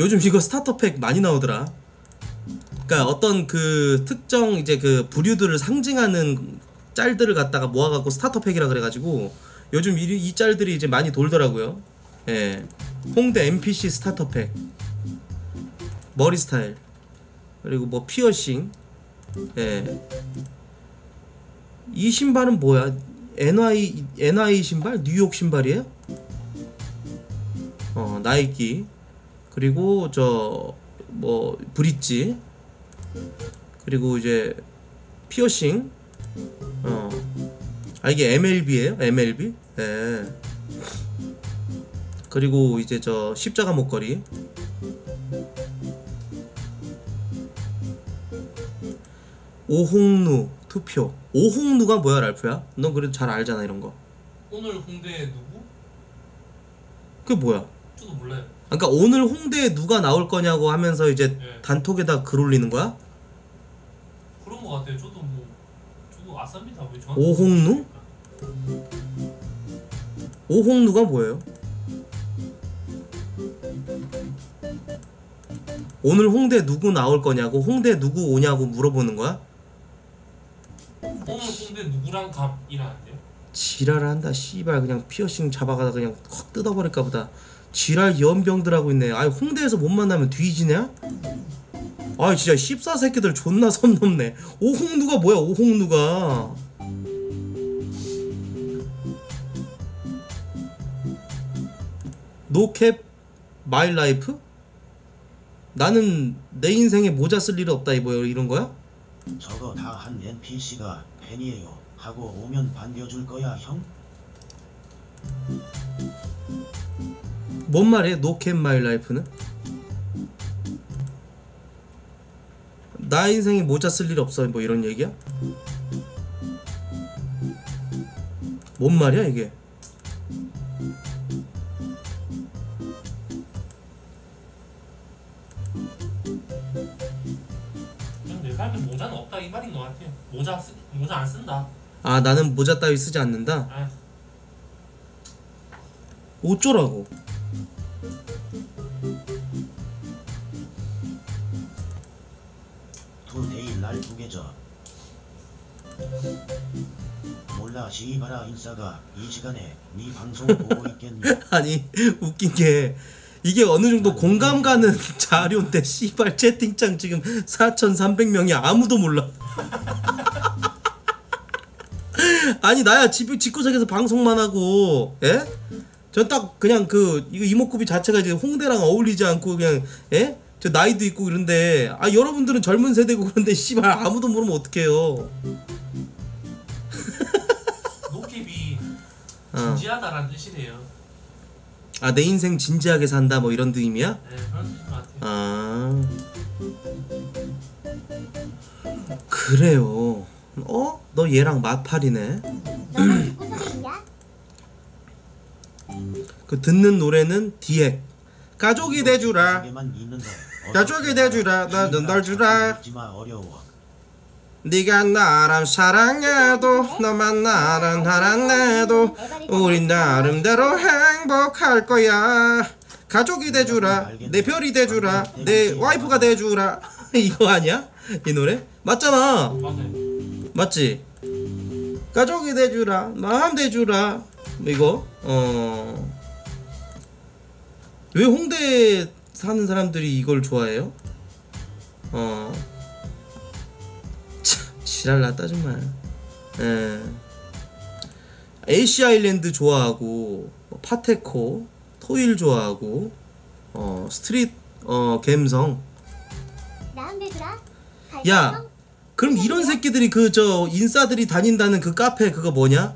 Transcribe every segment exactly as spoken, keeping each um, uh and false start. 요즘 이거 스타터팩 많이 나오더라. 그러니까 어떤 그 특정 이제 그 부류들을 상징하는 짤들을 갖다가 모아갖고 스타터팩이라 그래가지고 요즘 이, 이 짤들이 이제 많이 돌더라고요. 예. 홍대 엠피씨 스타터팩, 머리 스타일, 그리고 뭐 피어싱. 예. 이 신발은 뭐야? 엔와이 엔와이 신발? 뉴욕 신발이에요? 어, 나이키. 그리고 저 뭐 브릿지. 그리고 이제 피어싱. 어. 아, 이게 엠엘비예요? 엠엘비? 예. 그리고 이제 저 십자가 목걸이. 오홍루 투표. 오홍루가 뭐야, 랄프야? 넌 그래도 잘 알잖아 이런 거. 오늘 홍대에 누구? 그게 뭐야? 저도 몰라요. 그러니까 오늘 홍대에 누가 나올 거냐고 하면서 이제 예. 단톡에다 글 올리는 거야? 그런 거 같아요. 저도 뭐 저도 아삽니다. 왜 저한테 오홍루? 오홍루가 뭐예요? 오늘 홍대 누구 나올 거냐고, 홍대 누구 오냐고 물어보는 거야? 오늘 홍대 누구랑 갑이라는데요? 지랄을 한다 씨발. 그냥 피어싱 잡아가다 그냥 확 뜯어버릴까 보다. 지랄 연병들 하고 있네. 아니 홍대에서 못 만나면 뒤지냐? 아 진짜 십사 새끼들 존나 선 넘네. 오홍누가 뭐야? 오홍누가 노캡 마이 라이프? 나는 내 인생에 모자 쓸 일이 없다 이 뭐야 이런 거야? 저거 다 한 엔피씨가 팬이에요 하고 오면 반겨줄 거야 형? 뭔 말이야? No cap my life는? 나 인생에 모자 쓸 일 없어 뭐 이런 얘기야? 뭔 말이야 이게? 모자는 없다 이 말인 것 같아요. 모자 쓰, 모자 안 쓴다. 아 나는 모자 따위 쓰지 않는다. 네. 어쩌라고? 또 내일 날 부계죠. 몰라 시바라 인싸가 이 시간에 네 방송 보고 있겠니? 아니 웃긴 게. 이게 어느정도 공감가는 자료인데 씨발 채팅창 지금 사천삼백 명이 아무도 몰라. 아니 나야 집, 집구석에서 방송만 하고. 예? 전 딱 그냥 그 이거 이목구비 자체가 이제 홍대랑 어울리지 않고 그냥 예? 저 나이도 있고 이런데 아 여러분들은 젊은 세대고 그런데 씨발 아무도 모르면 어떡해요. 노캡이 진지하다라는 뜻이네요. 아, 내 인생 진지하게 산다 뭐 이런 느낌이야? 네, 그런 뜻인 것 같아요. 아, 그래요. 어? 너 얘랑 마팔이네. 그 듣는 노래는 디엑. 가족이 돼주라. 가족이 돼주라. 나 널 주라. 네가 나랑 사랑해도 너만 나랑 사랑해도 우린 나름대로 행복할 거야. 가족이 돼주라. 내 별이 돼주라. 내 와이프가 돼주라. 이거 아니야? 이 노래? 맞잖아. 맞지? 가족이 돼주라. 마음 돼주라. 이거? 어... 왜 홍대에 사는 사람들이 이걸 좋아해요? 어... 지랄났다 정말. 예. 에이씨 아일랜드 좋아하고 파테코 토일 좋아하고 어 스트릿 어 갬성. 야 그럼 이런 새끼들이 그 저 인싸들이 다닌다는 그 카페 그거 뭐냐?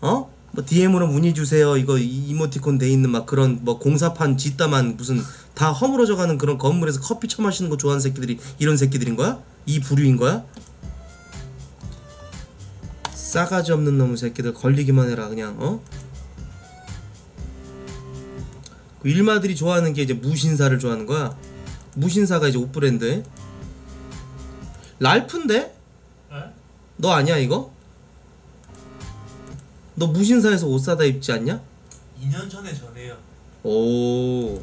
어? 뭐 디엠으로 문의 주세요 이거 이모티콘 돼 있는 막 그런 뭐 공사판 짓다만 무슨 다 허물어져가는 그런 건물에서 커피 처마시는 거 좋아하는 새끼들이 이런 새끼들인 거야? 이 부류인 거야? 싸가지 없는 놈의 새끼들 걸리기만 해라 그냥. 어? 그 일마들이 좋아하는 게 이제 무신사를 좋아하는 거야. 무신사가 이제 옷 브랜드에 랄프인데? 네? 너 아니야 이거? 너 무신사에서 옷 사다 입지 않냐? 이 년 전에 전해요. 오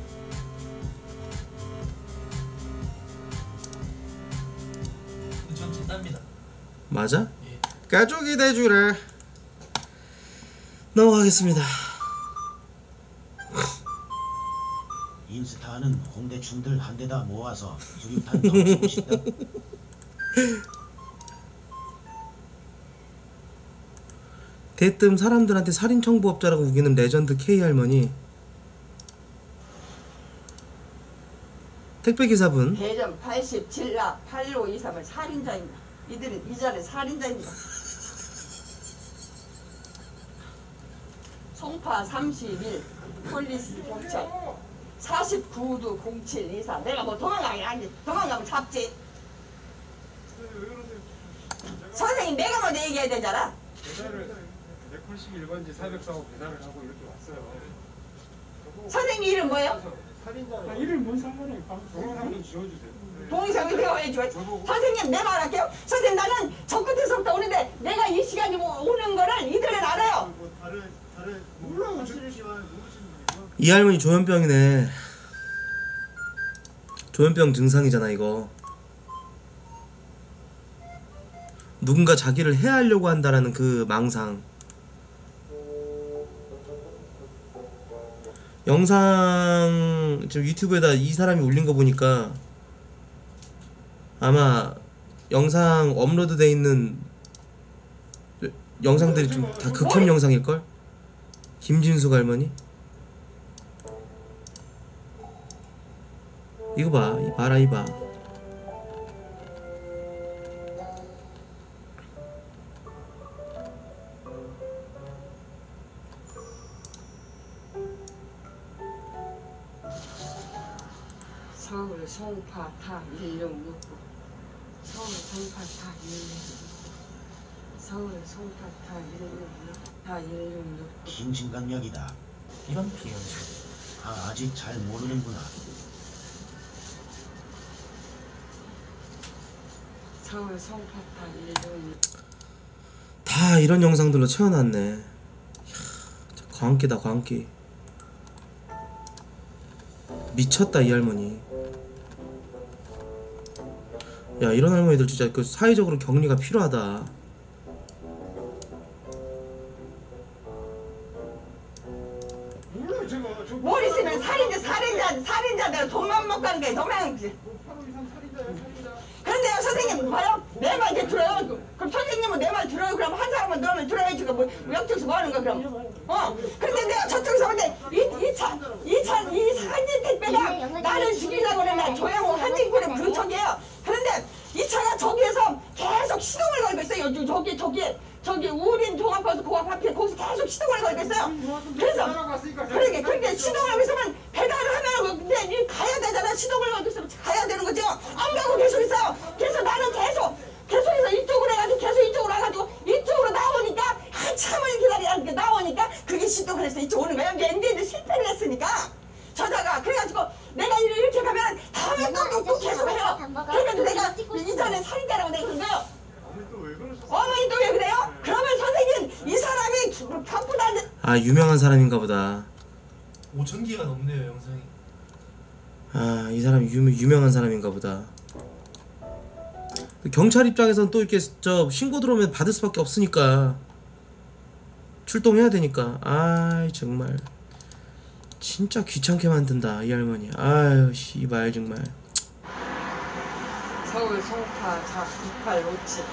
맞아? 예. 가족이 돼주래. 넘어가겠습니다. 인스타는 홍대충들 한 대다 모아서 수류탄 던지고 싶다. 대뜸 사람들한테 살인청부업자라고 우기는 레전드 K 할머니. 택배기사분. 대전 팔십칠 라 팔오이삼을 살인자입니다. 이들은 이전에 살인자입니다. 송파 삼십일 폴리스 경찰 사십구 두 공칠이사. 내가 뭐 도망가긴 아니지. 도망가면 잡지. 선생님 내가 먼저 얘기해야 되잖아. 백팔십 일번지 사백사호 배달을 하고 이렇게 왔어요. 선생님 이름 뭐예요? 살인자. 이름 뭔 상관이? 동영상은 지워주세요. 동영상은 내가 왜 지워? 선생님 내 말 할게요. 선생님 나는 저 끝에서부터 오는데 내가 이 시간이 뭐 오는 거를 이들은 알아요. 뭐 다른 다른 몰라. 이 할머니 조현병이네. 조현병 증상이잖아 이거. 누군가 자기를 해하려고 한다라는 그 망상. 영상 지금 유튜브에다 이 사람이 올린 거 보니까 아마 영상 업로드 돼 있는 영상들이 좀 다 극혐 영상일걸? 김진수 할머니? 이거 봐, 봐라 이봐. 서울 송파 타 일육육 서울 송파 타 일육육 서울 송파 타 일육육 타 일육육 김진강역이다. 이런 비용 아 아직 잘 모르는구나. 서울 송파 타 일육육 다 이런 영상들로 채워놨네. 이야, 광기다 광기. 미쳤다 이 할머니. 야 이런 할머니들 진짜 그 사회적으로 격리가 필요하다. 뭘 있으면 살인자 살인자 살인자들 돈만 못 가는 게 도망이지. 그런데요 선생님 봐요 내 말 이제 들어요. 그럼 선생님은 내 말 들어요. 그럼 한 사람은 너는 들어야지. 뭐 영쪽에서 뭐 하는 거야 그럼? 어? 그런데 내가 저쪽에서 근데 이이차이차이 한진 택배가 나를 죽이려고 그러면 조양호 한진구는 그 쪽이에요. 그런데 이 차가 저기에서 계속 시동을 걸고 있어요. 요즘 저기 저기 저기 우린 종합버스 고압하필 거기서 계속 시동을 걸고 있어요. 그래서 그러게 그렇게 시동을 걸고 있으면 배달을 하면 근데 가야 되잖아. 시동을 걸고 있으면 가야 되는 거죠. 안 가고 계속 있어요. 그래서 나는 계속 계속해서 이쪽으로 해가지고 계속 이쪽으로 와가지고 이쪽으로 나오니까 한참을 기다리니까 나오니까 그게 시동을 해서 이쪽 오는 거야. 엔진이 실패를 했으니까 저자가 그래가지고 내가 이렇게 가면 다음에 또 또 계속 해요. 그래가지고 내가 이전에 살인자라고 내가 그런 거예요. 어머니 또 왜 그래요? 그러면 선생님 이 사람이 바쁘다는 아 유명한 사람인가 보다. 오천 개가 넘네요 영상이. 아 이 사람이 유명, 유명한 사람인가 보다. 경찰 입장에선 또 이렇게 저 신고 들어오면 받을 수밖에 없으니까 출동해야 되니까. 아이 정말 진짜 귀찮게 만든다 이 할머니. 아유 씨발 정말. 서울 송파 사 구팔오칠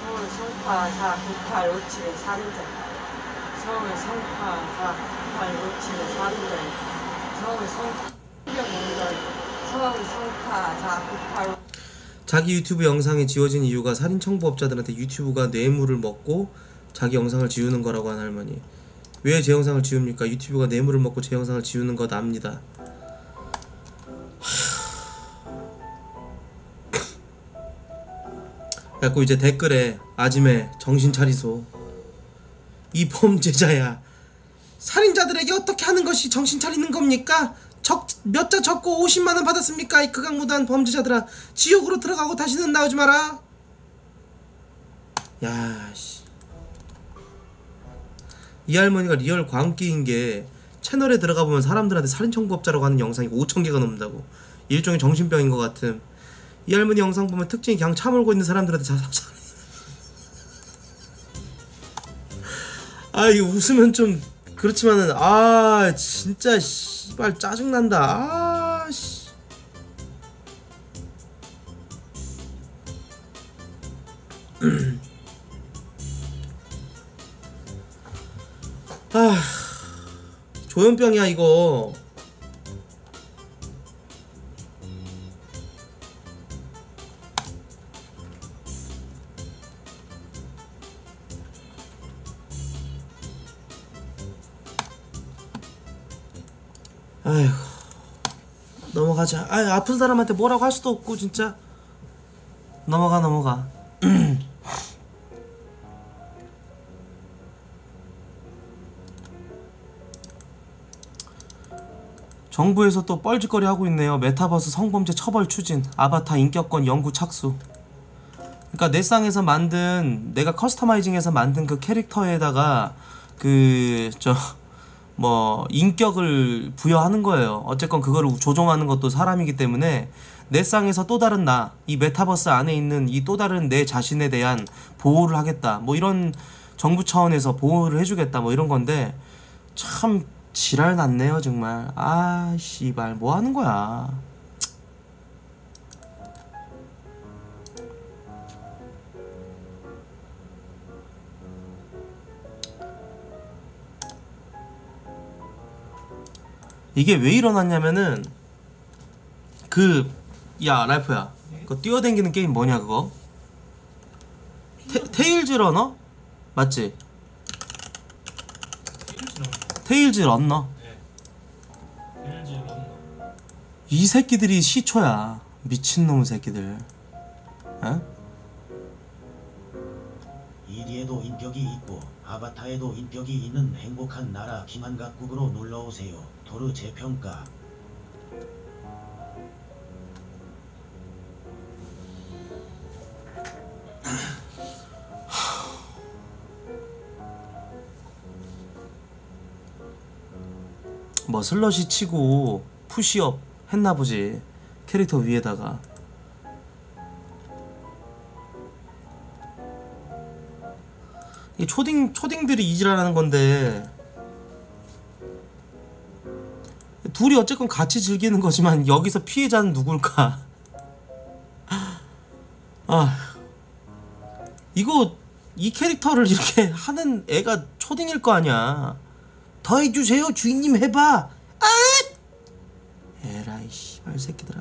서울 송파 사 구팔오칠의 살인자. 서울 송파 사 구팔오칠의 살인자. 서울 송파 서울 송파 사 구팔오칠 자기 유튜브 영상이 지워진 이유가 살인청부업자들한테 유튜브가 뇌물을 먹고 자기 영상을 지우는 거라고 한 할머니. 왜 제 영상을 지웁니까? 유튜브가 뇌물을 먹고 제 영상을 지우는 거 납니다. 그래갖고 이제 댓글에 아지매 정신 차리소. 이 범죄자야. 살인자들에게 어떻게 하는 것이 정신 차리는 겁니까? 몇 자 적고 오십만 원 받았습니까? 이 극악무도한 범죄자들아 지옥으로 들어가고 다시는 나오지 마라. 야씨 이 할머니가 리얼 광기인게 채널에 들어가보면 사람들한테 살인청부업자라고 하는 영상이 오천 개가 넘는다고. 일종의 정신병인 것 같음. 이 할머니 영상 보면 특징이 그냥 차 몰고 있는 사람들한테 자, 자, 아 이거 웃으면 좀 그렇지만은 아 진짜 씨발 짜증난다. 아 씨. 아 조현병이야 이거. 아휴 넘어가자. 아 아픈 사람한테 뭐라고 할 수도 없고 진짜 넘어가 넘어가. 정부에서 또 뻘짓거리 하고 있네요. 메타버스 성범죄 처벌 추진, 아바타 인격권 연구 착수. 그러니까 넷상에서 만든, 내가 커스터마이징해서 만든 그 캐릭터에다가 그 저 뭐 인격을 부여하는 거예요. 어쨌건 그거를 조종하는 것도 사람이기 때문에 넷상에서 또 다른 나, 이 메타버스 안에 있는 이 또 다른 내 자신에 대한 보호를 하겠다. 뭐 이런 정부 차원에서 보호를 해주겠다. 뭐 이런 건데 참 지랄 났네요 정말. 아 씨발 뭐 하는 거야. 이게 왜 일어났냐면은 그 야 랄프야 그거 뛰어댕기는 게임 뭐냐 그거? 테, 테일즈 러너? 맞지? 테일즈 런너. 네. 테일즈 런너. 이 새끼들이 시초야. 미친놈의 새끼들. 응? 이리에도 인격이 있고 아바타에도 인격이 있는 행복한 나라 김한각국으로 놀러오세요. 도르 재평가. 뭐 슬러시 치고 푸시업 했나보지 캐릭터 위에다가. 이 초딩, 초딩들이 이질하는 건데 둘이 어쨌건 같이 즐기는 거지만 여기서 피해자는 누굴까? 아 이거 이 캐릭터를 이렇게 하는 애가 초딩일 거 아니야. 더 해주세요 주인님 해봐. 아! 에라이 씨발 새끼들아.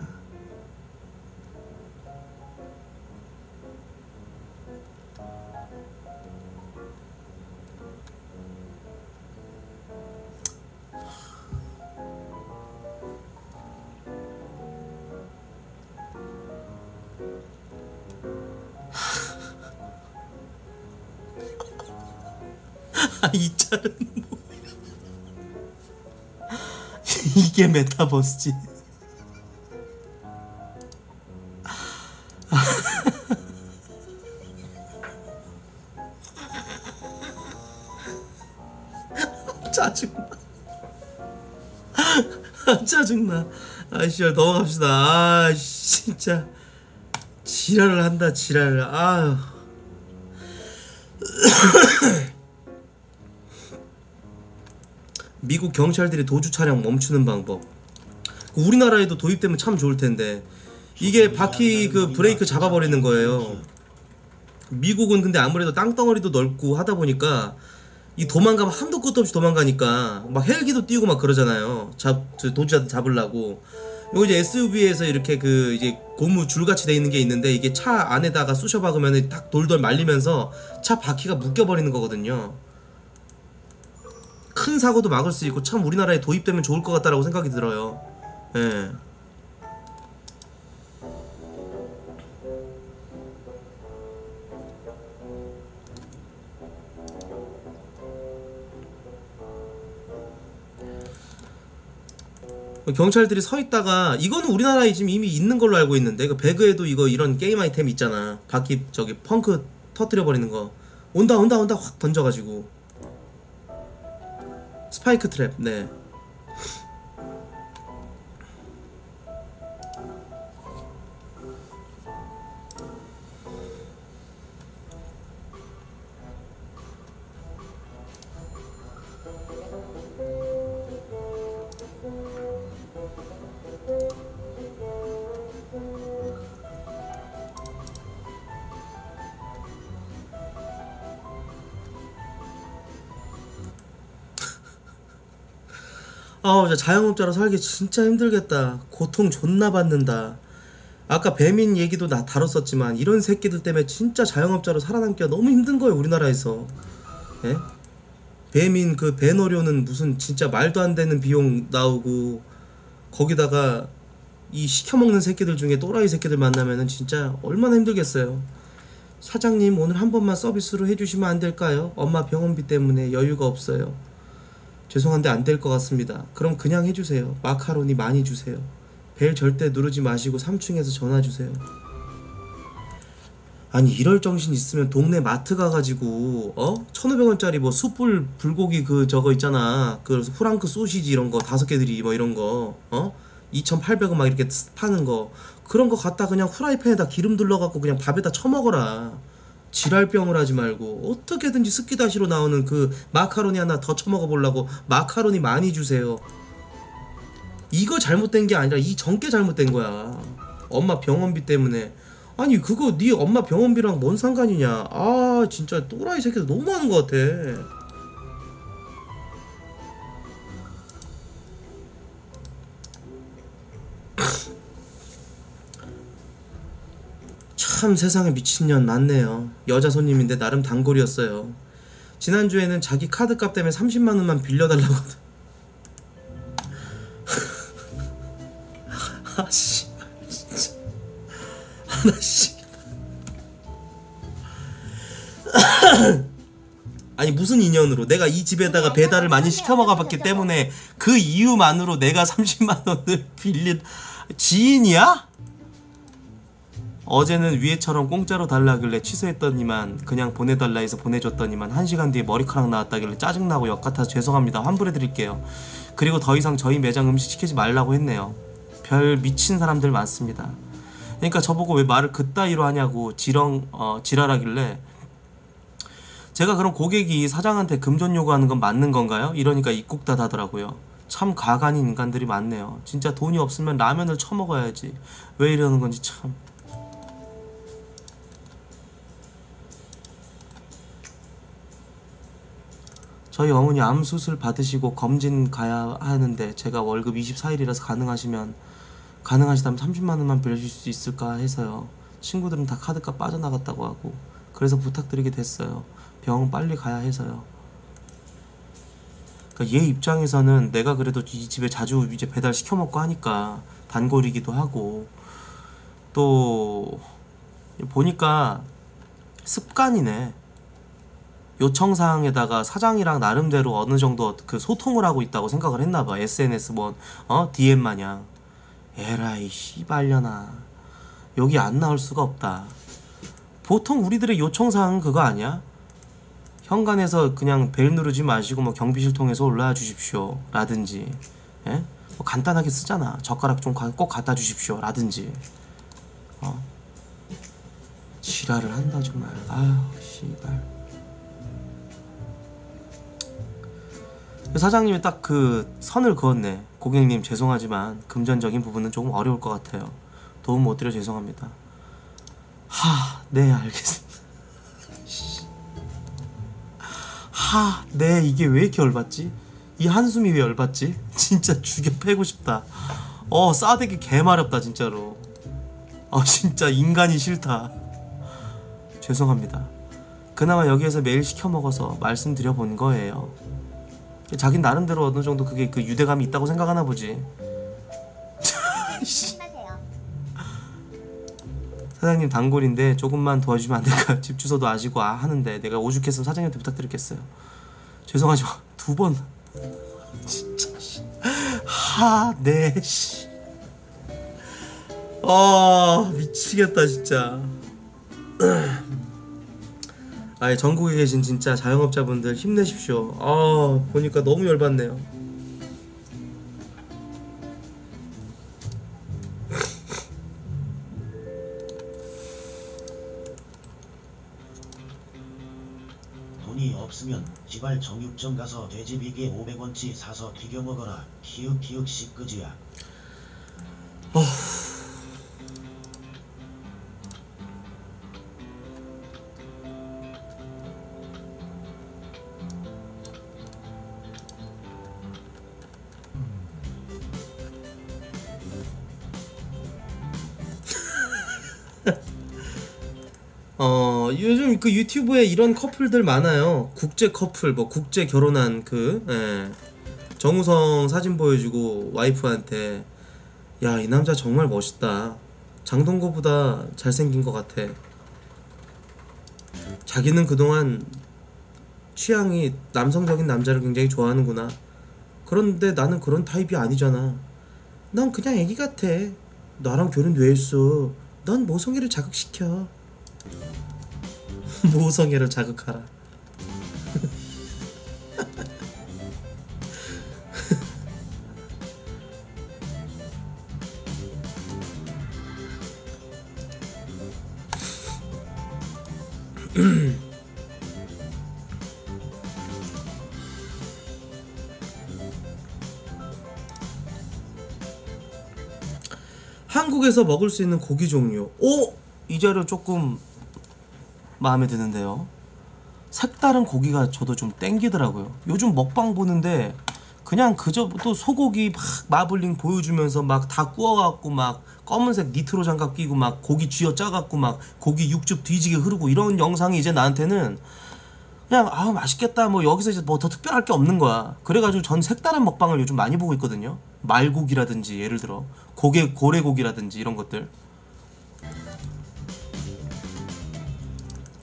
아 이 짤은 이게 메타버스지. 짜증나. 짜증나. 아이씨 넘어갑시다. 아 진짜 지랄을 한다 지랄을. 아유. 미국 경찰들이 도주 차량 멈추는 방법. 우리나라에도 도입되면 참 좋을 텐데 이게 바퀴 그 브레이크 잡아버리는 거예요. 미국은 근데 아무래도 땅덩어리도 넓고 하다 보니까 이 도망가면 한도 끝도 없이 도망가니까 막 헬기도 띄우고 막 그러잖아요. 잡 도주자들 잡으려고. 요거 이제 에스유브이에서 이렇게 그 이제 고무 줄같이 돼 있는 게 있는데 이게 차 안에다가 쑤셔 박으면 딱 돌돌 말리면서 차 바퀴가 묶여버리는 거거든요. 큰 사고도 막을 수 있고 참 우리나라에 도입되면 좋을 것 같다라고 생각이 들어요. 예. 경찰들이 서 있다가 이거는 우리나라에 지금 이미 있는 걸로 알고 있는데 그 배그에도 이거 이런 게임 아이템 있잖아. 바퀴 저기 펑크 터뜨려 버리는 거. 온다 온다 온다 확 던져가지고. 스파이크 트랩, 네. 아우 진짜 자영업자로 살기 진짜 힘들겠다. 고통 존나 받는다. 아까 배민 얘기도 나 다뤘었지만 이런 새끼들 때문에 진짜 자영업자로 살아남기가 너무 힘든 거예요 우리나라에서. 예? 배민 그 배너료는 무슨 진짜 말도 안 되는 비용 나오고, 거기다가 이 시켜먹는 새끼들 중에 또라이 새끼들 만나면은 진짜 얼마나 힘들겠어요. 사장님 오늘 한 번만 서비스로 해주시면 안 될까요? 엄마 병원비 때문에 여유가 없어요. 죄송한데 안 될 것 같습니다. 그럼 그냥 해주세요. 마카로니 많이 주세요. 벨 절대 누르지 마시고 삼 층에서 전화주세요. 아니 이럴 정신 있으면 동네 마트 가가지고 어? 천오백 원짜리 뭐 숯불 불고기 그 저거 있잖아, 그 프랑크 소시지 이런 거 다섯 개들이 뭐 이런 거 어? 이천팔백 원 막 이렇게 파는 거, 그런 거 갖다 그냥 후라이팬에다 기름 둘러갖고 그냥 밥에다 처먹어라. 지랄병을 하지 말고 어떻게든지 스키다시로 나오는 그 마카로니 하나 더 처먹어보려고 마카로니 많이 주세요. 이거 잘못된 게 아니라 이 전께 잘못된 거야. 엄마 병원비 때문에. 아니 그거 네 엄마 병원비랑 뭔 상관이냐. 아 진짜 또라이 새끼들 너무 하는 것 같아. 참 세상에 미친년 많네요. 여자 손님인데 나름 단골이었어요. 지난주에는 자기 카드값 때문에 삼십만 원만 빌려달라고 아씨 진짜 아나씨 아니 무슨 인연으로 내가 이 집에다가 배달을 많이 시켜먹어 봤기 때문에 그 이유만으로 내가 삼십만 원을 빌린 지인이야? 어제는 위에처럼 공짜로 달라길래 취소했더니만 그냥 보내달라 해서 보내줬더니만 한 시간 뒤에 머리카락 나왔다길래 짜증나고 역같아서 죄송합니다. 환불해드릴게요. 그리고 더 이상 저희 매장 음식 시키지 말라고 했네요. 별 미친 사람들 많습니다. 그러니까 저보고 왜 말을 그따위로 하냐고 지렁, 어, 지랄하길래 제가 그럼 고객이 사장한테 금전 요구하는 건 맞는 건가요? 이러니까 입국다 하더라고요. 참 가관인 인간들이 많네요. 진짜 돈이 없으면 라면을 처먹어야지 왜 이러는 건지 참. 저희 어머니 암수술 받으시고 검진 가야 하는데 제가 월급 이십사 일이라서 가능하시면 가능하시다면 삼십만 원만 빌려줄 수 있을까 해서요. 친구들은 다 카드값 빠져나갔다고 하고 그래서 부탁드리게 됐어요. 병원 빨리 가야 해서요. 그러니까 얘 입장에서는 내가 그래도 이 집에 자주 이제 배달 시켜먹고 하니까 단골이기도 하고 또 보니까 습관이네. 요청사항에다가 사장이랑 나름대로 어느 정도 그 소통을 하고 있다고 생각을 했나봐. 에스엔에스 뭐 어? 디엠 마냥. 에라이 씨발려나 여기 안 나올 수가 없다. 보통 우리들의 요청사항은 그거 아니야? 현관에서 그냥 벨 누르지 마시고 뭐 경비실 통해서 올라와 주십시오 라든지, 예? 뭐 간단하게 쓰잖아. 젓가락 좀 꼭 갖다 주십시오 라든지. 어? 지랄을 한다 정말. 아유 씨발. 사장님이 딱 그 선을 그었네. 고객님 죄송하지만 금전적인 부분은 조금 어려울 것 같아요. 도움 못 드려 죄송합니다. 하, 네 알겠습니다. 하, 네 이게 왜 이렇게 열받지? 이 한숨이 왜 열받지? 진짜 죽여 패고 싶다. 어 싸대기 개마렵다 진짜로. 아 진짜 인간이 싫다. 죄송합니다. 그나마 여기에서 매일 시켜 먹어서 말씀드려 본 거예요. 자긴 나름대로 어느 정도 그게 그 유대감이 있다고 생각하나 보지. 사장님 단골인데 조금만 도와주시면 안 될까요? 집 주소도 아시고 아 하는데 내가 오죽했으면 사장님한테 부탁드리겠어요. 죄송하지만 두 번. 진짜 하, 네. 아 미치겠다 진짜. 아예 전국에 계신 진짜 자영업자분들 힘내십시오. 아 보니까 너무 열받네요. 돈이 없으면 지발 정육점 가서 돼지비계 오백 원치 사서 튀겨 먹어라. 키읔 키읔 시끄지야. 어... 어 요즘 그 유튜브에 이런 커플들 많아요. 국제 커플, 뭐 국제 결혼한 그 예, 정우성 사진 보여주고 와이프한테 야, 이 남자 정말 멋있다. 장동건보다 잘생긴 것 같아. 자기는 그동안 취향이 남성적인 남자를 굉장히 좋아하는구나. 그런데 나는 그런 타입이 아니잖아. 난 그냥 애기 같아. 나랑 결혼 왜 했어? 난 모성애를 자극시켜. 모성애를 자극하라. 한국에서 먹을 수 있는 고기 종류. 오! 이 자료 조금 마음에 드는데요. 색다른 고기가 저도 좀 땡기더라고요. 요즘 먹방 보는데 그냥 그저 또 소고기 막 마블링 보여주면서 막 다 구워갖고 막 검은색 니트로 장갑 끼고 막 고기 쥐어 짜갖고 막 고기 육즙 뒤지게 흐르고 이런 영상이 이제 나한테는 그냥 아 맛있겠다 뭐 여기서 이제 뭐 더 특별할 게 없는 거야. 그래가지고 전 색다른 먹방을 요즘 많이 보고 있거든요. 말고기라든지 예를 들어 고개, 고래고기라든지 이런 것들.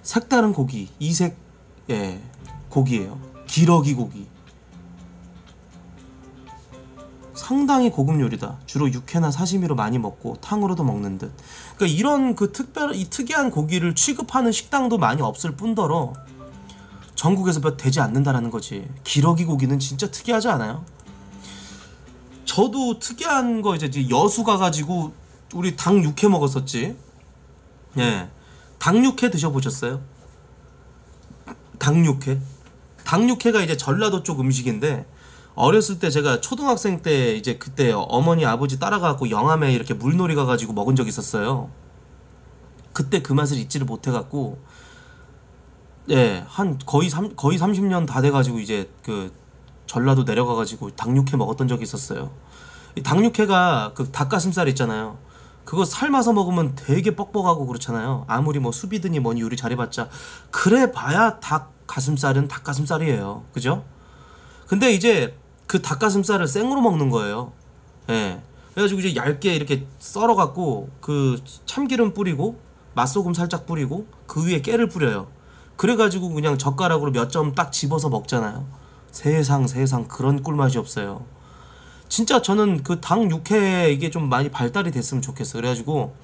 색다른 고기, 이색 예 고기예요. 기러기 고기. 상당히 고급 요리다. 주로 육회나 사시미로 많이 먹고 탕으로도 먹는 듯. 그러니까 이런 그 특별, 이 특이한 고기를 취급하는 식당도 많이 없을 뿐더러 전국에서 몇 되지 않는다라는 거지. 기러기 고기는 진짜 특이하지 않아요? 저도 특이한 거 이제 여수 가가지고 우리 당 육회 먹었었지. 예, 당 육회 드셔보셨어요? 당 육회. 당 육회가 이제 전라도 쪽 음식인데. 어렸을 때 제가 초등학생 때 이제 그때 어머니 아버지 따라가고 영암에 이렇게 물놀이 가가지고 먹은 적이 있었어요. 그때 그 맛을 잊지를 못해갖고 예, 한 거의 삼, 거의 삼십 년 다 돼가지고 이제 그 전라도 내려가가지고 닭육회 먹었던 적이 있었어요. 이 닭육회가 그 닭가슴살 있잖아요. 그거 삶아서 먹으면 되게 뻑뻑하고 그렇잖아요. 아무리 뭐 수비드니 뭐니 요리 잘해봤자 그래 봐야 닭가슴살은 닭가슴살이에요. 그죠? 근데 이제 그 닭가슴살을 생으로 먹는 거예요. 예. 그래가지고 이제 얇게 이렇게 썰어갖고 그 참기름 뿌리고 맛소금 살짝 뿌리고 그 위에 깨를 뿌려요. 그래가지고 그냥 젓가락으로 몇 점 딱 집어서 먹잖아요. 세상 세상 그런 꿀맛이 없어요. 진짜 저는 그 닭 육회 이게 좀 많이 발달이 됐으면 좋겠어요. 그래가지고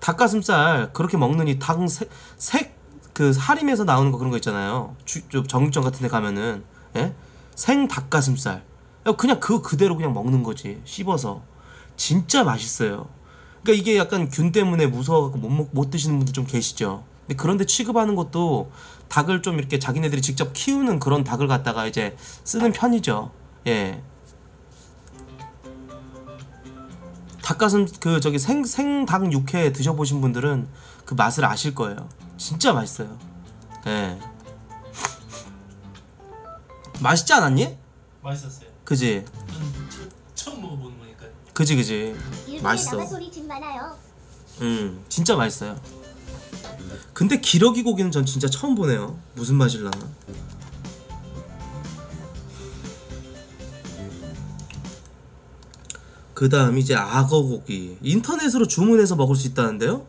닭가슴살 그렇게 먹는 이 닭 색 그 할인에서 나오는 거 그런 거 있잖아요. 주, 정육점 같은 데 가면은 예? 생 닭가슴살 그냥 그 그대로 그냥 먹는 거지. 씹어서 진짜 맛있어요. 그러니까 이게 약간 균 때문에 무서워갖고 못, 못 드시는 분들 좀 계시죠. 근데 그런데 취급하는 것도 닭을 좀 이렇게 자기네들이 직접 키우는 그런 닭을 갖다가 이제 쓰는 편이죠. 예. 닭가슴 그 저기 생 생닭 육회 드셔보신 분들은 그 맛을 아실 거예요. 진짜 맛있어요. 예. 맛있지 않았니? 맛있었어요. 그지? 전 처음 먹어보는 거니까요. 그지 그지. 맛있어. 음, 진짜 맛있어요. 근데 기러기 고기는 전 진짜 처음 보네요. 무슨 맛일라나? 그 다음 이제 악어 고기. 인터넷으로 주문해서 먹을 수 있다는데요?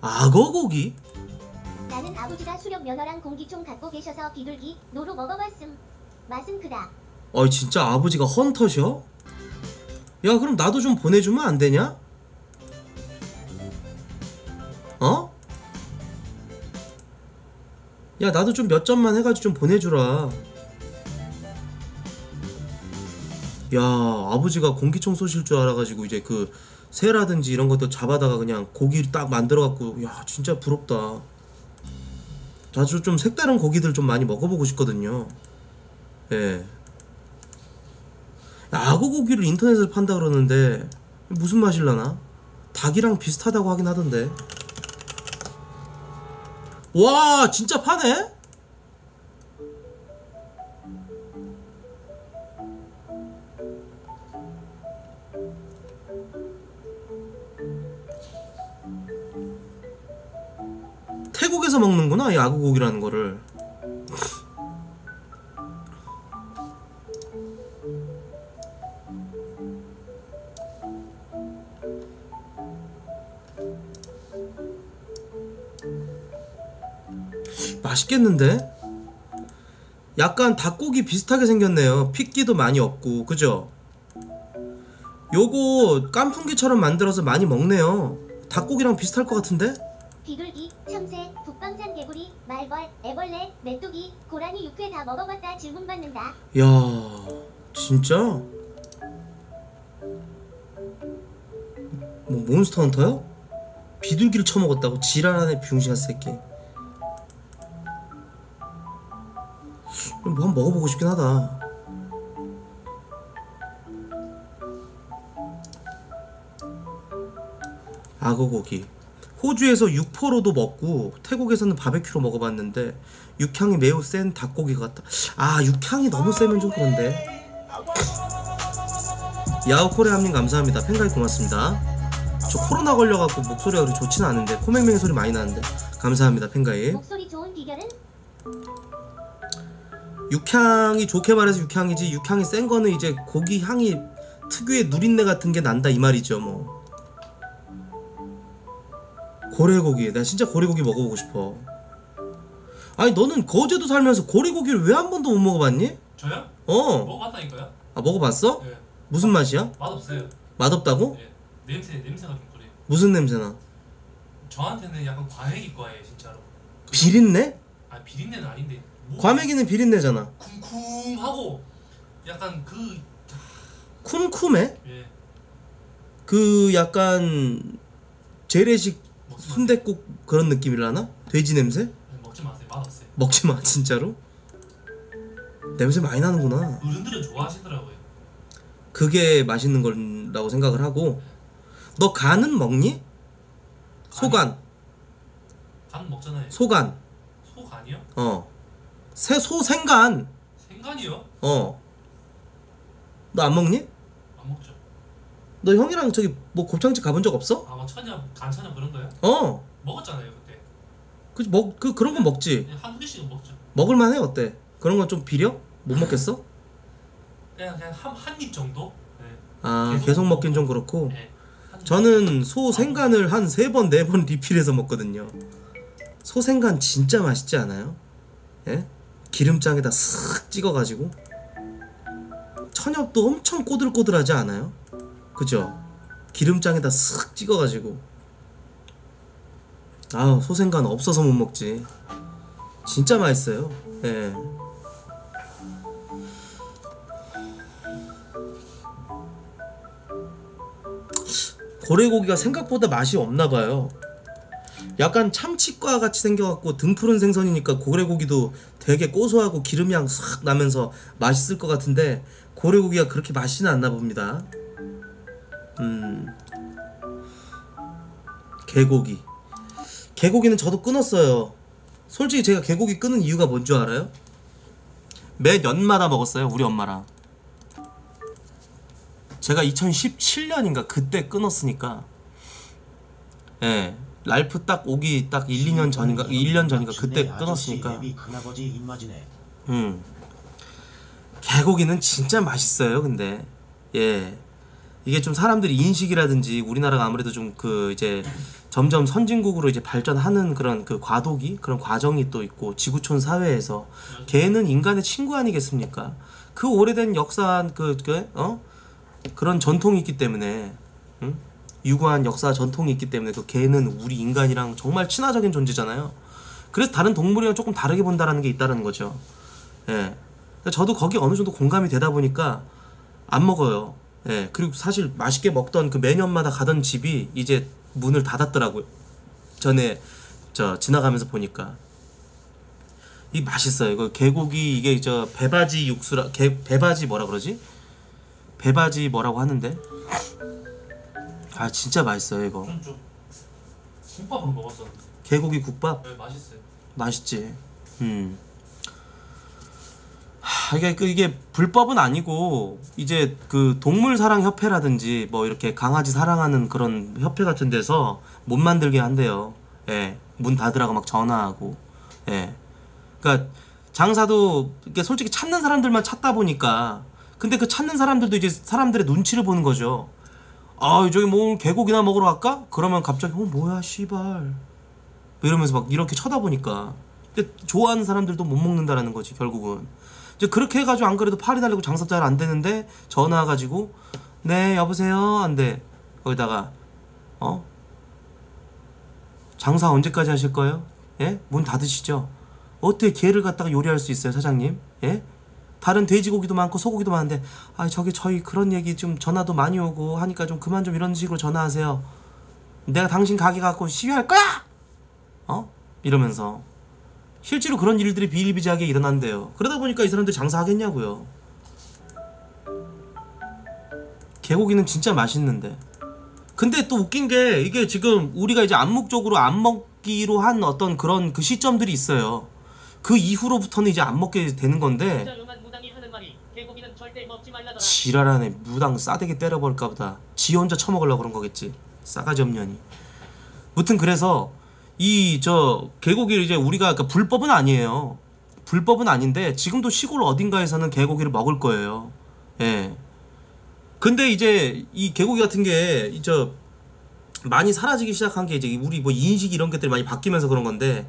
악어 고기? 나는 아버지가 수렵 면허랑 공기총 갖고 계셔서 비둘기 노로 먹어봤음. 맛은 그다. 아 진짜 아버지가 헌터셔? 야 그럼 나도 좀 보내주면 안 되냐? 어? 야 나도 좀 몇 점만 해가지고 좀 보내주라. 야 아버지가 공기총 쏘실 줄 알아가지고 이제 그 새라든지 이런 것도 잡아다가 그냥 고기를 딱 만들어갖고 야 진짜 부럽다. 나도 좀 색다른 고기들 좀 많이 먹어보고 싶거든요. 예. 악어 고기를 인터넷에서 판다 그러는데 무슨 맛일라나? 닭이랑 비슷하다고 하긴 하던데. 와 진짜 파네? 태국에서 먹는구나, 야구고기라는 거를. 맛있겠는데? 약간 닭고기 비슷하게 생겼네요. 핏기도 많이 없고, 그죠? 요거 깐풍기처럼 만들어서 많이 먹네요. 닭고기랑 비슷할 것 같은데? 비둘기, 참새, 북방산 개구리, 말벌, 애벌레, 메뚜기, 고라니 육회 다 먹어봤다 질문받는다. 이야, 진짜? 뭐 몬스터 헌터요? 비둘기를 처먹었다고? 지랄하네 병신아 새끼. 뭐 한번 먹어보고 싶긴 하다. 악어고기 호주에서 육포로도 먹고 태국에서는 바베큐로 먹어봤는데 육향이 매우 센 닭고기 같다. 아, 육향이 너무 세면 좀 그런데. 야오코레아님 감사합니다. 팬가이 고맙습니다. 저 코로나 걸려갖고 목소리가 그리 좋진 않은데 코맹맹이 소리 많이 나는데 감사합니다 팬가이. 목소리 좋은 비결은? 육향이 좋게 말해서 육향이지, 육향이 센 거는 이제 고기 향이 특유의 누린내 같은 게 난다 이 말이죠. 뭐 고래고기, 내가 진짜 고래고기 먹어보고 싶어. 아니 너는 거제도 살면서 고래고기를 왜 한 번도 못 먹어봤니? 저요? 어 먹어봤다니까요? 아 먹어봤어? 네. 무슨 맛이야? 맛없어요. 맛없다고? 네. 냄새, 냄새가 좀 그래요. 무슨 냄새나? 저한테는 약간 과메기 거예요 진짜로. 비린내? 아 아니, 비린내는 아닌데 뭐... 과메기는 비린내잖아. 쿰쿰하고 약간 그... 쿰쿰해? 예. 그 약간... 재래식 순댓국 그런 느낌이라나? 돼지 냄새? 아니, 먹지 마세요. 맛없어요. 먹지 마. 진짜로? 냄새 많이 나는구나. 어른들은 좋아하시더라고요. 그게 맛있는 거라고 생각을 하고. 너 간은 먹니? 소간. 간 먹잖아요. 소간. 소간이요? 어. 새, 소, 생간! 생간이요? 어. 너 안 먹니? 안 먹죠. 너 형이랑 저기 뭐 곱창집 가본 적 없어? 아, 막 천연, 간 천연 그런 거요? 어! 먹었잖아요, 그때. 그, 먹, 그, 그런 건 먹지? 한두 개씩은 먹죠. 먹을만 해, 어때? 그런 건 좀 비려? 못 먹겠어? 그냥, 그냥 한, 한 입 정도? 네. 아, 계속, 계속 먹긴 좀 그렇고. 네. 저는 소, 생간을 한 세 번, 네 번 리필해서 먹거든요. 소, 생간 진짜 맛있지 않아요? 예? 기름장에다 쓱 찍어가지고. 천엽도 엄청 꼬들꼬들하지 않아요? 그죠? 기름장에다 쓱 찍어가지고. 아우 소생간 없어서 못 먹지. 진짜 맛있어요. 예. 고래고기가 생각보다 맛이 없나봐요. 약간 참치과 같이 생겨갖고 등 푸른 생선이니까 고래고기도 되게 고소하고 기름향 싹 나면서 맛있을 것 같은데 고래고기가 그렇게 맛이 났나 봅니다. 음... 개고기. 개고기는 저도 끊었어요. 솔직히 제가 개고기 끊은 이유가 뭔 줄 알아요? 매 년마다 먹었어요 우리 엄마랑. 제가 이천십칠 년인가 그때 끊었으니까. 예. 랄프 딱 오기 딱 일, 이 년 전인가, 일 년 전인가 그때 끊었으니까. 음. 개고기는 진짜 맛있어요. 근데 예, 이게 좀 사람들이 인식이라든지 우리나라가 아무래도 좀 그 이제 점점 선진국으로 이제 발전하는 그런 그 과도기 그런 과정이 또 있고, 지구촌 사회에서 개는 인간의 친구 아니겠습니까? 그 오래된 역사 그, 그 어? 그런 전통이 있기 때문에. 응? 유구한 역사 전통이 있기 때문에 그 개는 우리 인간이랑 정말 친화적인 존재잖아요. 그래서 다른 동물이랑 조금 다르게 본다라는 게 있다는 거죠. 예, 저도 거기 어느 정도 공감이 되다 보니까 안 먹어요. 예, 그리고 사실 맛있게 먹던 그 매년마다 가던 집이 이제 문을 닫았더라고요. 전에 저 지나가면서 보니까. 이 맛있어요. 이거 개고기 이게 저 배바지 육수라 개 배바지 뭐라 그러지? 배바지 뭐라고 하는데? 아 진짜 맛있어요 이거. 좀, 좀 국밥으로 먹었었는데. 개고기 국밥? 네 맛있어요. 맛있지. 음. 하, 이게 그 이게 불법은 아니고 이제 그 동물 사랑 협회라든지 뭐 이렇게 강아지 사랑하는 그런 협회 같은 데서 못 만들게 한대요. 예. 문 닫으라고 막 전화하고. 예. 그러니까 장사도 솔직히 찾는 사람들만 찾다 보니까, 근데 그 찾는 사람들도 이제 사람들의 눈치를 보는 거죠. 아, 저기 뭐 개고기나 먹으러 갈까? 그러면 갑자기 어 뭐야 씨발 이러면서 막 이렇게 쳐다보니까, 근데 좋아하는 사람들도 못 먹는다라는 거지 결국은. 이제 그렇게 해가지고 안 그래도 팔이 날리고 장사 잘 안 되는데 전화 와가지고 네 여보세요 안돼 거기다가 어 장사 언제까지 하실 거예요? 예? 문 닫으시죠? 어떻게 개를 갖다가 요리할 수 있어요 사장님? 예? 다른 돼지고기도 많고 소고기도 많은데 아 저기 저희 그런 얘기 좀 전화도 많이 오고 하니까 좀 그만 좀 이런 식으로 전화하세요. 내가 당신 가게 갖고 시위할 거야! 어? 이러면서 실제로 그런 일들이 비일비재하게 일어난대요. 그러다 보니까 이 사람들 장사하겠냐고요. 개고기는 진짜 맛있는데. 근데 또 웃긴 게 이게 지금 우리가 이제 암묵적으로 안 먹기로 한 어떤 그런 그 시점들이 있어요. 그 이후로부터는 이제 안 먹게 되는 건데. 지랄하네. 무당 싸대기 때려버릴까 보다. 지 혼자 처먹으려고 그런 거겠지. 싸가지 없냐니. 무튼 그래서 이 저 개고기를 이제 우리가 그러니까 불법은 아니에요. 불법은 아닌데 지금도 시골 어딘가에서는 개고기를 먹을 거예요. 예. 근데 이제 이 개고기 같은 게 저 많이 사라지기 시작한 게 이제 우리 뭐 인식 이런 것들이 많이 바뀌면서 그런 건데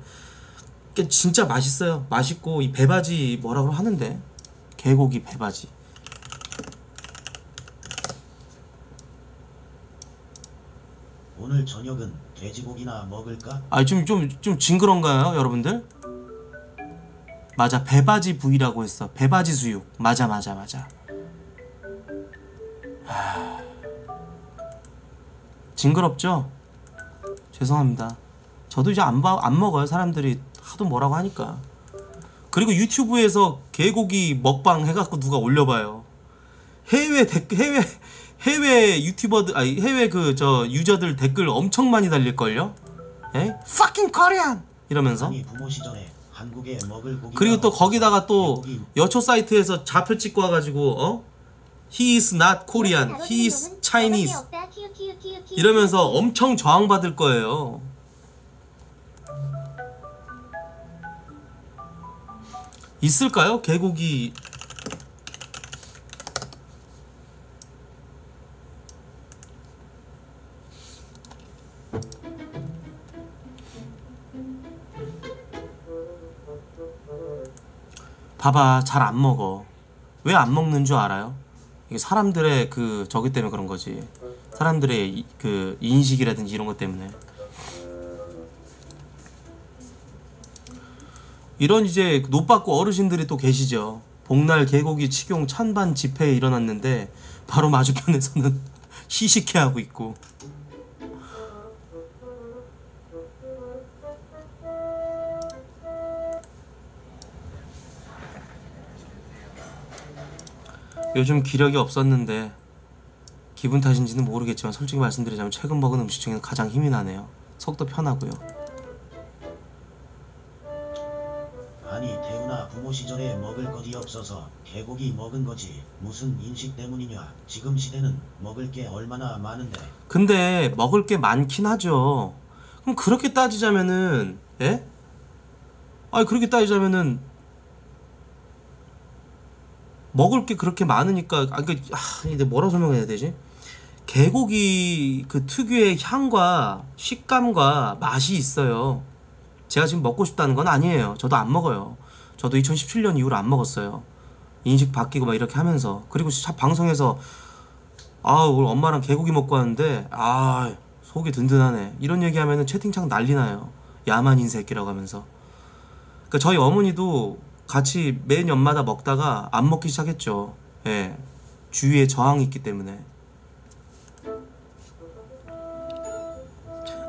진짜 맛있어요. 맛있고 이 배바지 뭐라고 하는데 개고기 배바지. 오늘 저녁은 돼지고기나 먹을까? 아 좀 좀 좀 징그런가요, 여러분들? 맞아, 배바지 부위라고 했어. 배바지 수육. 맞아, 맞아, 맞아. 하... 징그럽죠? 죄송합니다. 저도 이제 안, 봐, 안 먹어요. 사람들이 하도 뭐라고 하니까. 그리고 유튜브에서 개고기 먹방 해갖고 누가 올려봐요. 해외 댓글, 해외, 해외 유튜버들, 아니, 해외 그, 저, 유저들 댓글 엄청 많이 달릴걸요? 에? fucking Korean! 이러면서. 아니, 부모 시절에 한국에 먹을 고기. 그리고 또 거기다가 또 여초 사이트에서 좌표 찍고 와가지고, 어? He is not Korean, he is Chinese. 이러면서 엄청 저항받을 거예요. 있을까요? 개고기 봐봐, 잘 안 먹어. 왜 안 먹는 줄 알아요? 이게 사람들의 그 저기 때문에 그런 거지. 사람들의 이, 그 인식이라든지 이런 것 때문에. 이런 이제 노빠꾸 어르신들이 또 계시죠. 복날 개고기 식용 찬반 집회에 일어났는데 바로 마주편에서는 시식해하고 있고. 요즘 기력이 없었는데 기분 탓인지는 모르겠지만 솔직히 말씀드리자면 최근 먹은 음식 중에는 가장 힘이 나네요. 속도 편하고요. 아니 태훈아, 부모 시절에 먹을 것이 없어서 개고기 먹은 거지 무슨 인식 때문이냐. 지금 시대는 먹을 게 얼마나 많은데. 근데 먹을 게 많긴 하죠. 그럼 그렇게 따지자면은 예? 아니 그렇게 따지자면은 먹을 게 그렇게 많으니까. 아 그 아, 이제 뭐라고 설명해야 되지? 개고기 그 특유의 향과 식감과 맛이 있어요. 제가 지금 먹고 싶다는 건 아니에요. 저도 안 먹어요. 저도 이천십칠 년 이후로 안 먹었어요. 인식 바뀌고 막 이렇게 하면서. 그리고 방송에서 아 오늘 엄마랑 개고기 먹고 왔는데 아 속이 든든하네 이런 얘기하면은 채팅창 난리나요. 야만인 새끼라고 하면서. 그러니까 저희 어머니도 같이 매 년마다 먹다가 안 먹기 시작했죠. 예, 주위에 저항이 있기 때문에.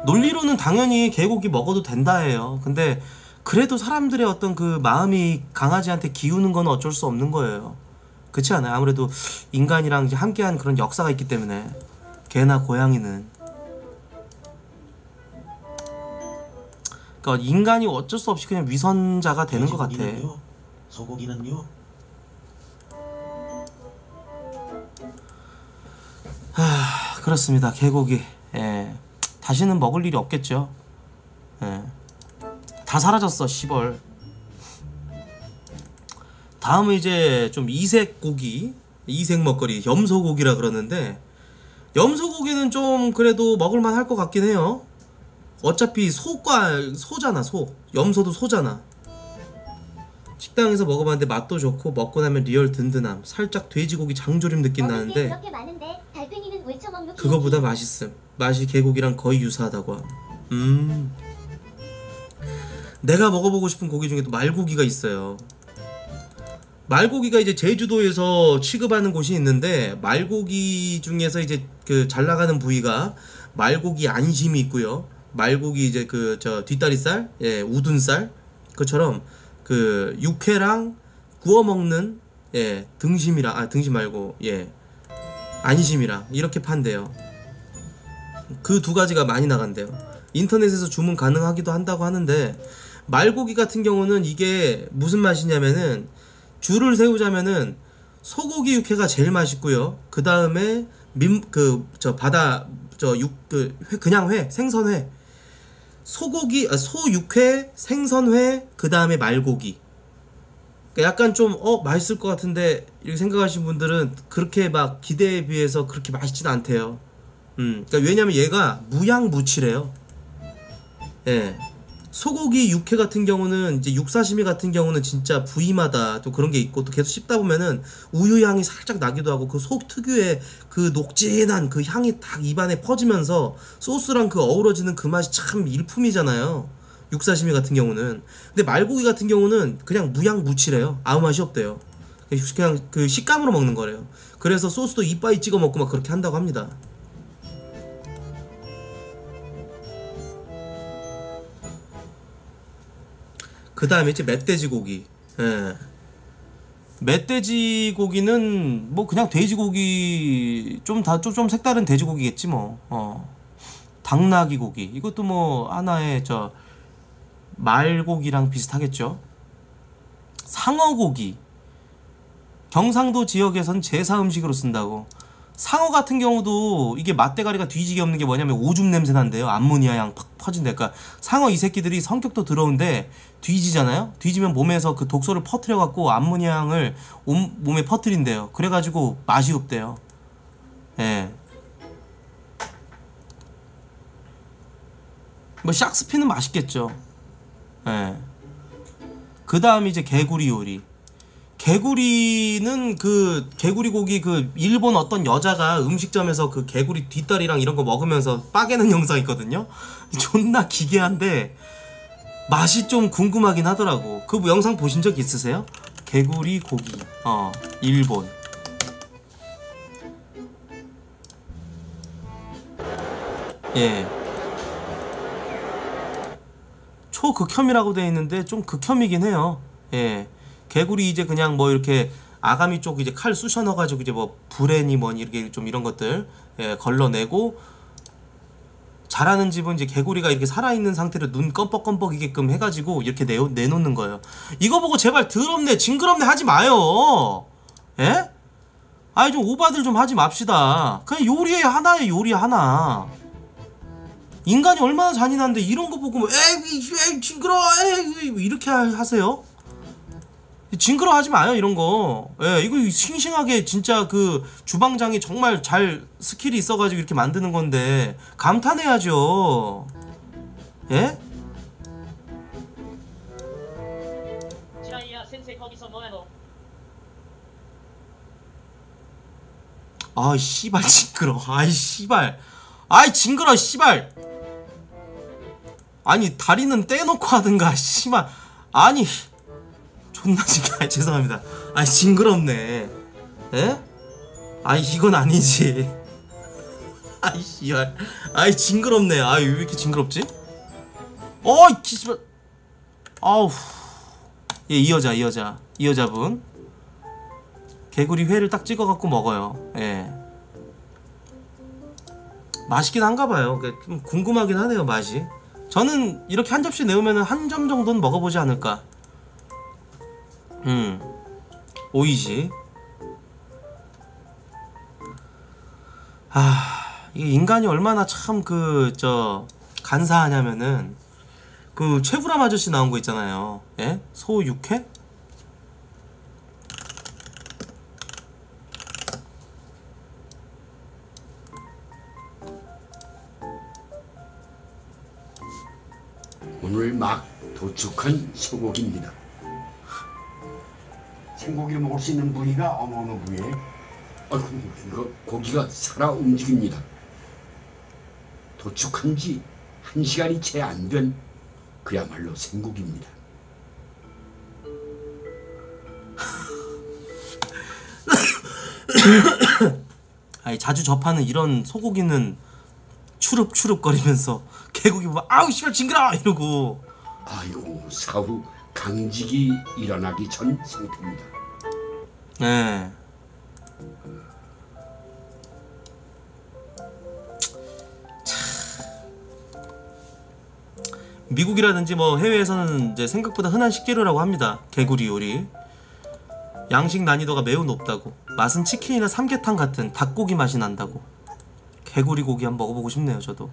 논리로는 당연히 개고기 먹어도 된다예요. 근데 그래도 사람들의 어떤 그 마음이 강아지한테 기우는 건 어쩔 수 없는 거예요. 그렇지 않아요? 아무래도 인간이랑 이제 함께한 그런 역사가 있기 때문에. 개나 고양이는 그러니까 인간이 어쩔 수 없이 그냥 위선자가 되는 것 같아. 소고기는요? 하... 그렇습니다. 개고기. 예. 다시는 먹을 일이 없겠죠. 예. 다 사라졌어 시벌. 다음은 이제 좀 이색 고기, 이색 먹거리, 염소고기라 그러는데 염소고기는 좀 그래도 먹을만 할 것 같긴 해요. 어차피 소과 소잖아. 소 염소도 소잖아. 식당에서 먹어봤는데 맛도 좋고 먹고 나면 리얼 든든함. 살짝 돼지고기 장조림 느낌 나는데 그거보다 맛있음. 맛이 개고기랑 거의 유사하다고 함. 음. 내가 먹어보고 싶은 고기 중에도 말고기가 있어요. 말고기가 이제 제주도에서 취급하는 곳이 있는데 말고기 중에서 이제 그 잘 나가는 부위가 말고기 안심이 있고요. 말고기 이제 그 저 뒷다리살, 예, 우둔살, 그처럼 그 육회랑 구워 먹는, 예, 등심이랑, 아 등심 말고, 예, 안심이랑 이렇게 판대요. 그 두 가지가 많이 나간대요. 인터넷에서 주문 가능하기도 한다고 하는데 말고기 같은 경우는 이게 무슨 맛이냐면은 줄을 세우자면은 소고기 육회가 제일 맛있고요. 그 다음에 민 그 저 바다 저 육 그 그냥 회 생선회, 소고기 아, 소육회 생선회, 그 다음에 말고기. 약간 좀 어 맛있을 것 같은데 이렇게 생각하신 분들은 그렇게 막 기대에 비해서 그렇게 맛있진 않대요. 음, 그러니까 왜냐면 얘가 무양무치래요. 예. 소고기 육회 같은 경우는 이제 육사시미 같은 경우는 진짜 부위마다 또 그런 게 있고 또 계속 씹다 보면은 우유 향이 살짝 나기도 하고 그 속 특유의 그 녹진한 그 향이 딱 입안에 퍼지면서 소스랑 그 어우러지는 그 맛이 참 일품이잖아요. 육사시미 같은 경우는. 근데 말고기 같은 경우는 그냥 무양무치래요. 아무 맛이 없대요. 그냥 그 식감으로 먹는 거래요. 그래서 소스도 이빠이 찍어 먹고 막 그렇게 한다고 합니다. 그 다음에 이제 멧돼지고기. 예. 멧돼지고기는 뭐 그냥 돼지고기 좀 다 좀 색다른 돼지고기겠지 뭐. 어. 당나귀 고기 이것도 뭐 하나의 저 말고기랑 비슷하겠죠. 상어고기 경상도 지역에선 제사 음식으로 쓴다고. 상어 같은 경우도 이게 맛대가리가 뒤지게 없는 게 뭐냐면 오줌 냄새 난대요. 암모니아 향 팍 퍼진다. 그러니까 상어 이 새끼들이 성격도 더러운데 뒤지잖아요. 뒤지면 몸에서 그 독소를 퍼뜨려 갖고 암모니아 향을 온 몸에 퍼뜨린대요. 그래가지고 맛이 없대요. 예. 뭐 샥스피는 맛있겠죠. 예. 그 다음 이제 개구리 요리. 개구리는 그 개구리 고기 그 일본 어떤 여자가 음식점에서 그 개구리 뒷다리랑 이런 거 먹으면서 빠개는 영상 있거든요. 존나 기괴한데 맛이 좀 궁금하긴 하더라고. 그 영상 보신 적 있으세요? 개구리 고기. 어, 일본. 예. 초극혐이라고 되어 있는데 좀 극혐이긴 해요. 예. 개구리 이제 그냥 뭐 이렇게 아가미 쪽 이제 칼 쑤셔 넣어가지고 이제 뭐 불에니 뭐니 이렇게 좀 이런 것들, 예, 걸러내고 자라는 집은 이제 개구리가 이렇게 살아있는 상태로 눈 껌뻑껌뻑이게끔 해가지고 이렇게 내, 내놓는 거예요. 이거 보고 제발 더럽네 징그럽네 하지 마요. 예? 아이 좀 오바들 좀 하지 맙시다. 그냥 요리의 하나에 요리 하나. 인간이 얼마나 잔인한데 이런 거 보고 뭐 에이, 에이 징그러워 에이 이렇게 하세요? 징그러 하지 마요 이런 거. 예, 이거 싱싱하게 진짜 그 주방장이 정말 잘 스킬이 있어가지고 이렇게 만드는 건데 감탄해야죠. 예? 아 씨발 징그러. 아이 씨발. 아이 징그러 씨발. 아니 다리는 떼놓고 하든가 씨발. 아니. 존나 징그러. 죄송합니다. 아니 징그럽네. 에? 아니 이건 아니지. 아이 씨발. 아이 징그럽네. 아이 왜 이렇게 징그럽지? 어이 기발. 아우. 예, 이 여자, 이 여자, 이 여자분. 개구리 회를 딱 찍어 갖고 먹어요. 예. 맛있긴 한가봐요. 좀 궁금하긴 하네요 맛이. 저는 이렇게 한 접시 내오면은 한 점 정도는 먹어보지 않을까. 음, 오이지. 아, 이게 인간이 얼마나 참 그 저 간사하냐면은 그 최불암 아저씨 나온 거 있잖아요. 예? 소육회? 오늘 막 도축한 소고기입니다. 생고기를 먹을 수 있는 부위가 어머어머 부위에 아이고, 이거 고기가 살아 움직입니다. 도축한 지 한 시간이 채 안 된 그야말로 생고기입니다. 아니, 자주 접하는 이런 소고기는 추릅추릅거리면서 개고기 보면 아우 씨발 징그러워 이러고 아이고 사후 강직이 일어나기 전 상태입니다. 네. 미국이라든지 뭐 해외에서는 이제 생각보다 흔한 식재료라고 합니다. 개구리 요리. 양식 난이도가 매우 높다고. 맛은 치킨이나 삼계탕 같은 닭고기 맛이 난다고. 개구리 고기 한번 먹어보고 싶네요, 저도.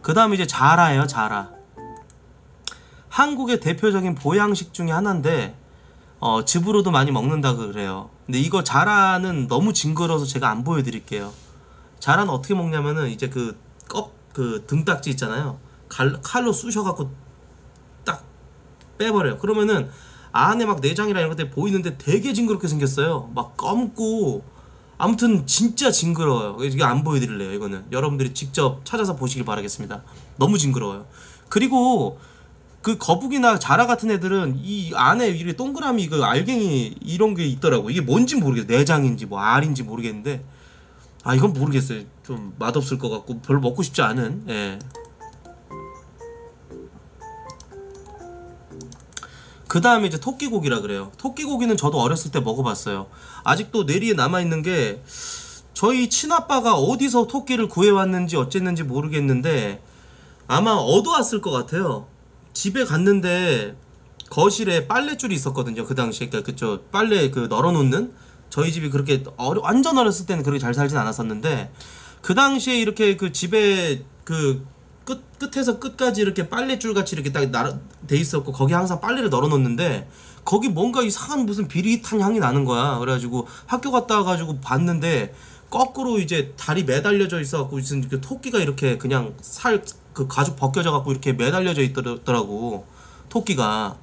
그 다음 이제 자라예요, 자라. 한국의 대표적인 보양식 중에 하나인데 어, 즙으로도 많이 먹는다 그래요. 근데 이거 자라는 너무 징그러워서 제가 안 보여드릴게요. 자라는 어떻게 먹냐면은 이제 그 껍, 그 등딱지 있잖아요. 칼로 쑤셔갖고 딱 빼버려요. 그러면은 안에 막 내장이랑 이런 것들 보이는데 되게 징그럽게 생겼어요. 막 검고 아무튼 진짜 징그러워요. 이게 안 보여드릴래요. 이거는 여러분들이 직접 찾아서 보시길 바라겠습니다. 너무 징그러워요. 그리고 그 거북이나 자라 같은 애들은 이 안에 이렇게 동그라미 그 알갱이 이런 게 있더라고. 이게 뭔지 모르겠어요. 내장인지 뭐 알인지 모르겠는데 아 이건 모르겠어요. 좀 맛없을 것 같고 별로 먹고 싶지 않은. 예. 그 다음에 이제 토끼고기라 그래요. 토끼고기는 저도 어렸을 때 먹어봤어요. 아직도 뇌리에 남아있는 게 저희 친아빠가 어디서 토끼를 구해왔는지 어쨌는지 모르겠는데 아마 얻어왔을 것 같아요. 집에 갔는데 거실에 빨랫줄이 있었거든요. 그 당시에 그러니까 그저 빨래 그 널어놓는 저희 집이 그렇게 어려, 완전 어렸을 때는 그렇게 잘 살진 않았었는데 그 당시에 이렇게 그 집에 그 끝, 끝에서 끝까지 이렇게 빨래줄 같이 이렇게 딱 나라, 돼 있었고 거기 항상 빨래를 널어놓는데 거기 뭔가 이상한 무슨 비릿한 향이 나는 거야. 그래가지고 학교 갔다 와가지고 봤는데 거꾸로 이제 다리 매달려져 있어갖고 무슨 토끼가 이렇게 그냥 살 그 가죽 벗겨져갖고 이렇게 매달려져 있더라고. 토끼가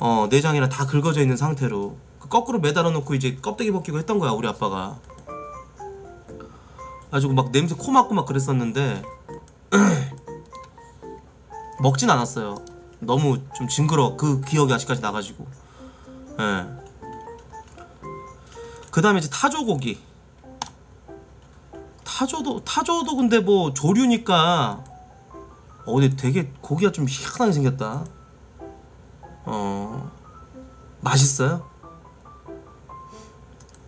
어 내장이랑 다 긁어져 있는 상태로 거꾸로 매달아놓고 이제 껍데기 벗기고 했던 거야 우리 아빠가. 가지고 막 냄새 코 맡고 막 그랬었는데. 먹진 않았어요. 너무 좀 징그러워. 그 기억이 아직까지 나가지고. 예. 그 다음에 이제 타조고기. 타조도 타조도 근데 뭐 조류니까 어 근데 되게 고기가 좀 희한하게 생겼다. 어 맛있어요?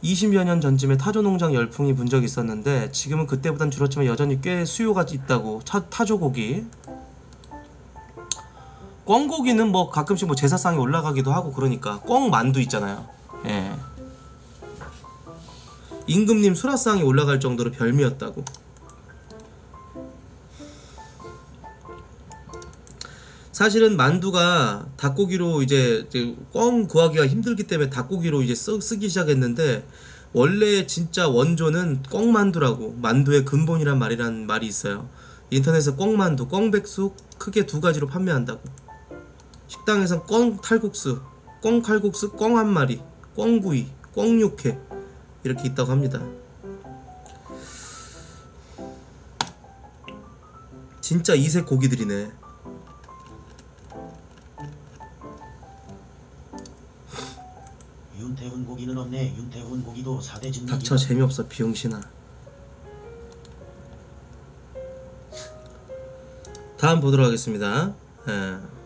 이십여 년 전쯤에 타조농장 열풍이 분 적이 있었는데 지금은 그때보단 줄었지만 여전히 꽤 수요가 있다고. 차, 타조고기. 꿩고기는 뭐 가끔씩 뭐 제사상에 올라가기도 하고 그러니까. 꿩만두 있잖아요. 예. 임금님 수라상에 올라갈 정도로 별미였다고. 사실은 만두가 닭고기로 이제 꿩 구하기가 힘들기 때문에 닭고기로 이제 쓰, 쓰기 시작했는데 원래 진짜 원조는 꿩만두라고. 만두의 근본이란 말이란 말이 있어요. 인터넷에 꿩만두, 꿩백숙 크게 두 가지로 판매한다고. 식당에선 꿩탈국수, 꿩칼국수, 꿩 한 마리, 꿩구이, 꿩육회 이렇게 있다고 합니다. 진짜 이색 고기들이네. 윤태훈 고기는 없네. 윤태훈 고기도 사대 진짜 닥쳐 재미없어 비용신아. 다음 보도록 하겠습니다. 예.